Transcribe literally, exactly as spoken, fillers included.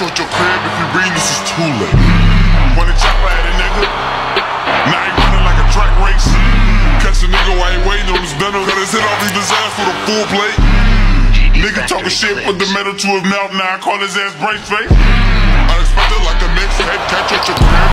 killed your crib. If you read this, it's too late. Wanna chop out of that nigga? Now he running like a track race. Catch a nigga while he waiting on his dinner. Cut his head off, he deserves for the full plate. Nigga talking shit, put the metal to his mouth. Now I call his ass brace face. Unexpected like a mixtape. Catch your crib.